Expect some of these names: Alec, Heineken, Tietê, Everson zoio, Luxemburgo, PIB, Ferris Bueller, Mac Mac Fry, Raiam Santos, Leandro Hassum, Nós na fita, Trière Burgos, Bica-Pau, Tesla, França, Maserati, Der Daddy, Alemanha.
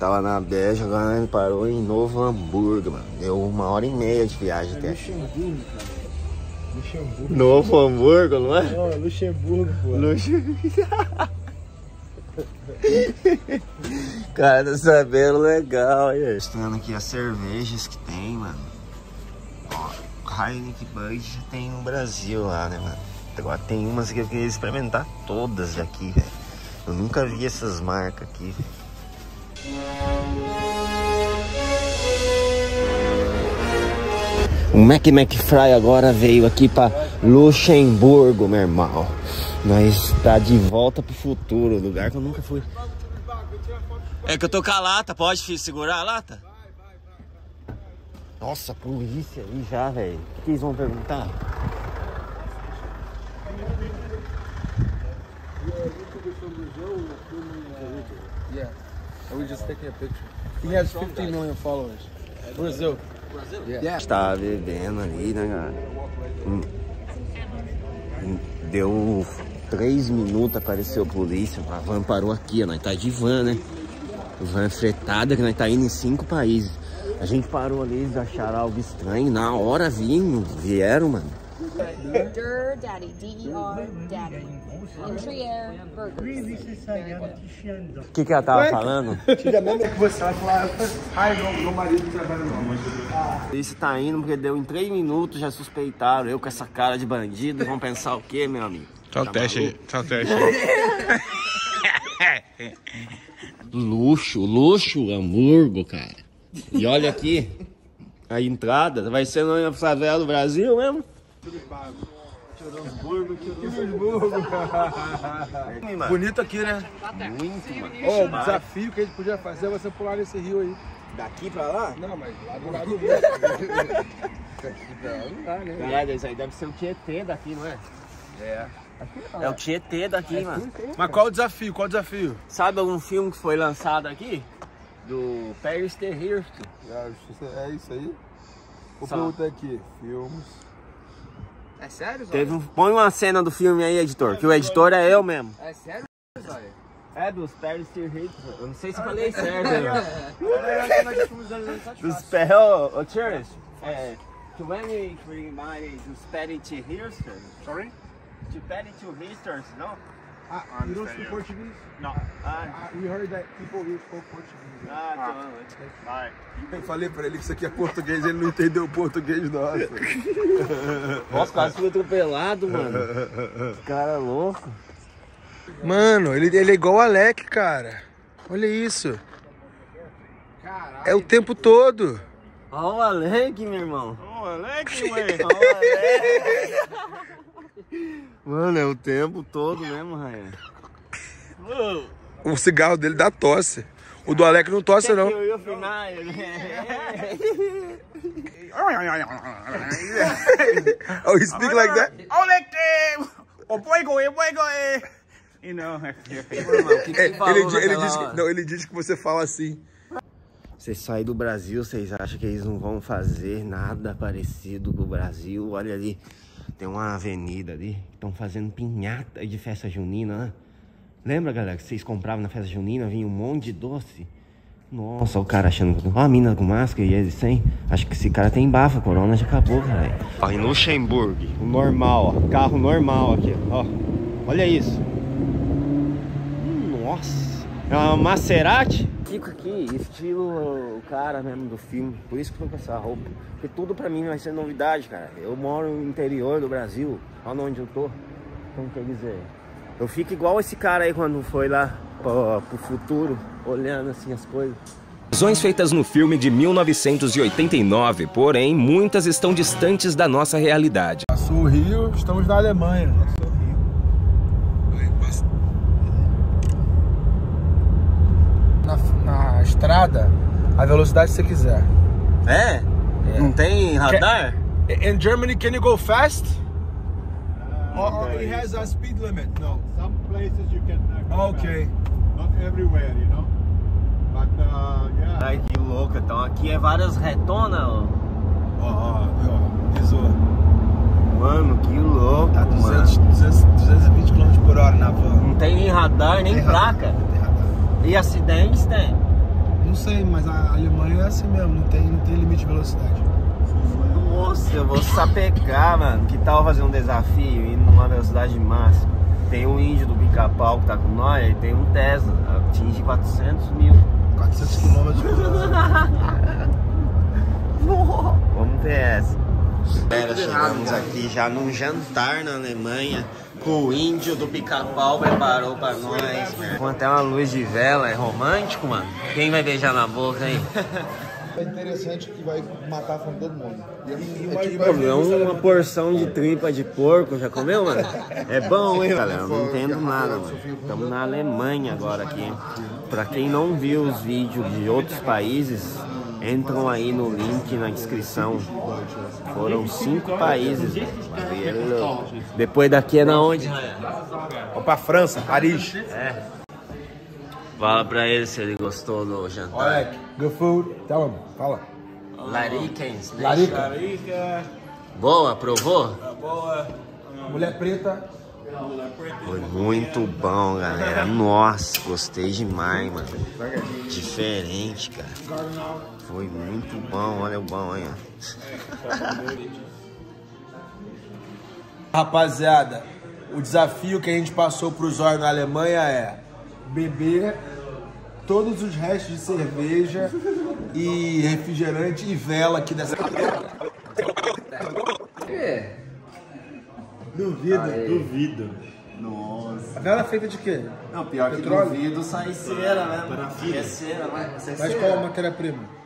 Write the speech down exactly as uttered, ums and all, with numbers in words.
Tava na Bélgica, agora a gente parou em Novo Hamburgo, mano. Deu uma hora e meia de viagem é até aqui. Luxemburgo, cara. Luxemburgo. Novo Hamburgo, não é? Não, é Luxemburgo, pô. Luxemburgo. Cara, tá sabendo legal, hein? Mostrando aqui as cervejas que tem, mano. Ó, Heineken Bud já tem no Brasil lá, né, mano? Agora tem umas que eu queria experimentar todas aqui, velho. Eu nunca vi essas marcas aqui, velho. O Mac Mac Fry agora veio aqui pra Luxemburgo, meu irmão. Nós tá de volta pro futuro, lugar que eu nunca fui. É que eu tô com a lata, pode, filho, segurar a lata? Nossa, polícia aí já, velho. O que eles vão perguntar? Yeah, I will just take a picture. He has fifteen million followers. Brazil. Brazil? Yeah. Tá bebendo ali, né, cara? Deu três minutos, apareceu a polícia. A van parou aqui, ó. Nós tá de van, né? Van fretada, que nós tá indo em cinco países. A gente parou ali, eles acharam algo estranho. Na hora vinham, vieram, mano. Der Daddy, D E R Daddy. Em Trière Burgos. O que que ela tava Ué? falando? Antigamente você vai falar, ai, não, meu marido trabalha não, mas... Isso tá indo porque deu em três minutos, já suspeitaram. Eu com essa cara de bandido, vão pensar o quê, meu amigo? Tá o teste aí, tá o teste aí. Luxo, luxo, Hamburgo, cara. E olha aqui, a entrada vai ser na favela do Brasil mesmo? Bonito aqui, né? Muito, mano. Oh, o desafio que a gente podia fazer é você pular nesse rio aí. Daqui pra lá? Não, mas lá do lado do rio. Daqui pra lá não dá, né? Caralho, isso aí deve ser o Tietê daqui, não é? É. É o Tietê daqui, mano. Mas qual o desafio? Qual o desafio? Sabe algum filme que foi lançado aqui? Do Ferris Bueller. É isso aí? Vou perguntar aqui. Filmes... É sério, Zóia? Teve um... Põe uma cena do filme aí, editor, que o editor é eu mesmo. É sério, Zóia? É, dos Ferris Bueller. Eu não sei se eu falei certo. Dos Ferris... Ô, Tires, é... vinte e três milhões dos Ferris Bueller. Sorry? Dos Ferris Bueller, não? Ah, you don't speak Portuguese? No. Ah, we heard that people here spoke Portuguese. Ah, então. Eu falei pra ele que isso aqui é português, ele não entendeu o português nosso. Nossa, quase fui atropelado, mano. Esse cara é louco. Mano, ele, ele é igual o Alec, cara. Olha isso. Caralho. É o tempo todo. Olha o Alec, meu irmão. Olha o Alec, ué. Olha o Alec. Mano, é o tempo todo mesmo, Raia. O cigarro dele dá tosse. O do Alec não tosse, não. Oh, he speak like that? Alec! O boi goe, o boi goe! E não, é ele diz que você fala assim. Vocês saem do Brasil, vocês acham que eles não vão fazer nada parecido com o Brasil? Olha ali. Tem uma avenida ali, estão fazendo pinhata de festa junina, né? Lembra, galera, que vocês compravam na festa junina, vinha um monte de doce? Nossa, o cara achando... Ó, a mina com máscara e ele sem. Acho que esse cara tem bafo, a corona já acabou, velho. Ó, em Luxemburgo, o normal, ó. Carro normal aqui, ó. Olha isso. Nossa. É uma Maserati? Fico aqui, estilo o cara mesmo do filme, por isso que eu tô com essa roupa. Porque tudo pra mim vai ser novidade, cara. Eu moro no interior do Brasil, olha onde eu tô. Então quer dizer, eu fico igual esse cara aí quando foi lá pro, pro futuro, olhando assim as coisas. Visões feitas no filme de mil novecentos e oitenta e nove, porém, muitas estão distantes da nossa realidade. Passou o Rio, estamos na Alemanha. Na estrada, a velocidade que você quiser. É? é. Não tem radar? Can, in Germany, can you go fast? Uh, or or it has a speed limit? No. Some places you can go okay. fast. Not everywhere, you know? But, uh, yeah. Ai, que louco. Então aqui é várias retonas, ó. Ó, ó, pisou. Mano, que louco, tá duzentos, duzentos, duzentos e vinte quilômetros por hora na van. Não tem nem radar, nem placa. E acidentes tem? Não sei, mas a Alemanha é assim mesmo, não tem, não tem limite de velocidade. Nossa, eu vou sapecar, mano. Que tal fazer um desafio indo numa velocidade máxima? Tem um índio do Bica-Pau que tá com nós e tem um Tesla, atinge quatrocentos mil. quatrocentos quilômetros por hora. Vamos ter essa. Galera, chegamos aqui já num jantar na Alemanha. O índio do Bica-Pau preparou pra nós, mano. Com até uma luz de vela, é romântico, mano. Quem vai beijar na boca, hein? É interessante que vai matar a fome de todo mundo. É, tipo, é uma porção de tripa de porco, já comeu, mano? É bom, hein, galera? Eu não entendo nada, mano. Estamos na Alemanha agora aqui. Pra quem não viu os vídeos de outros países, entram aí no link na descrição. Foram cinco países. Depois daqui é na onde? Vamos pra França, Paris. É. Fala pra ele se ele gostou do jantar. Alec, good food. Tell him. Fala. Larikens. Larica. Larica. Boa, provou? Tá boa. Mulher preta. Foi muito bom, galera. Nossa, gostei demais, mano. Diferente, cara. Foi muito bom. Olha o bom, hein? Rapaziada, o desafio que a gente passou pro Zóio na Alemanha é beber todos os restos de cerveja e refrigerante e vela aqui nessa. É. Duvido, Aê. duvido. Nossa. A vela é feita de quê? Não, pior que duvido sai cera, né? Parafina. É cera, né? Mas qual é a matéria-prima?